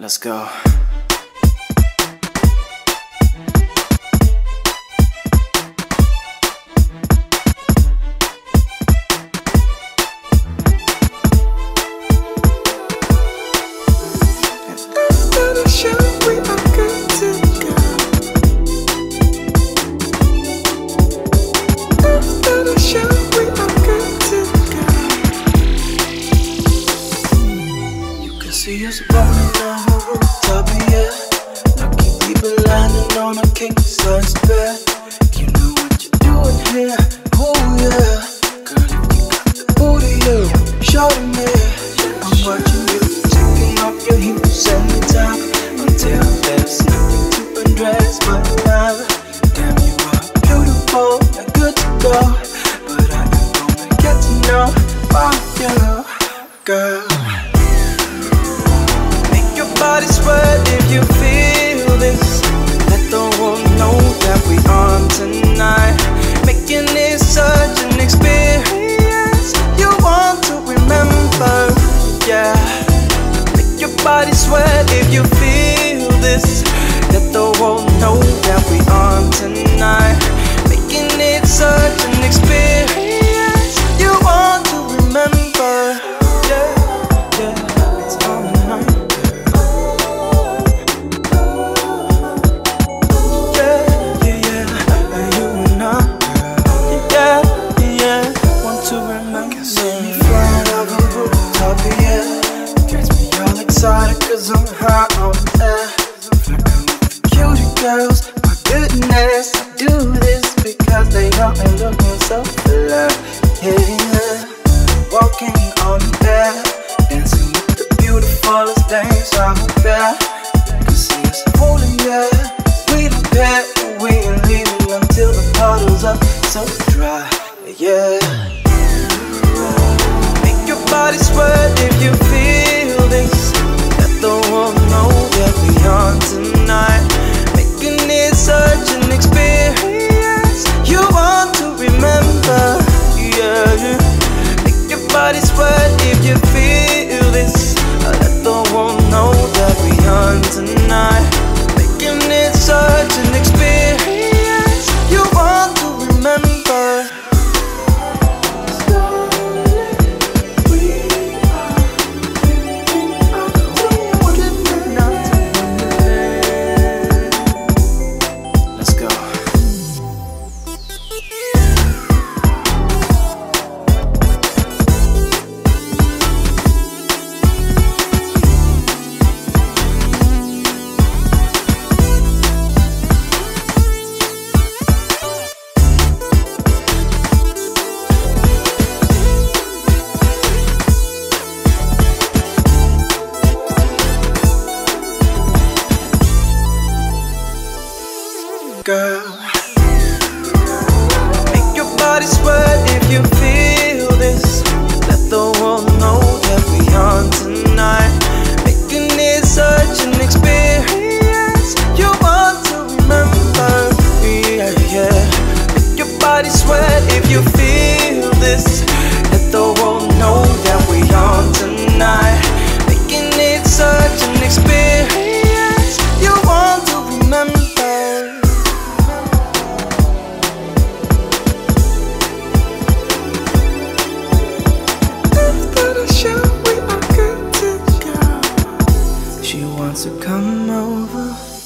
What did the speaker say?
Let's go. See us burning on the rooftop, yeah. Knocking people landing on a king size bed. You know what you're doing here, oh yeah. Girl, if you got the booty, yeah, show me. I'm watching you, taking off your heels and the top. Until there's nothing to undress but love. Damn, you are beautiful and good to go. But I ain't gonna get to know about you, girl. Body's sweat if you feel this. Let the world know that we on tonight. Making it such an experience you want to remember, yeah. Make your body sweat if you feel this. Let the world know that we on tonight. Making it such an experience you want to remember, yeah. Cause I'm hot on air. Cutie girls, my goodness, I do this because they got me looking so fly, yeah. Walking on air, dancing with the beautifulest things out there. You can see us holding, yeah. We don't care, we ain't leaving until the bottles are so dry, yeah. Make your body sweat if you feel this. The world know that we on tonight. Making it such an experience you want to remember, yeah. Make your body sweat if you feel this. Let the world know that we on tonight. Making it such an experience you want to remember. Girl, make your body sweat if you feel this. Let the world know that we on tonight. Making it such an experience you want to remember, yeah, yeah. Make your body sweat if you feel this. Let the world know that we on tonight. Making it such an experience you want to remember. She wants to come over.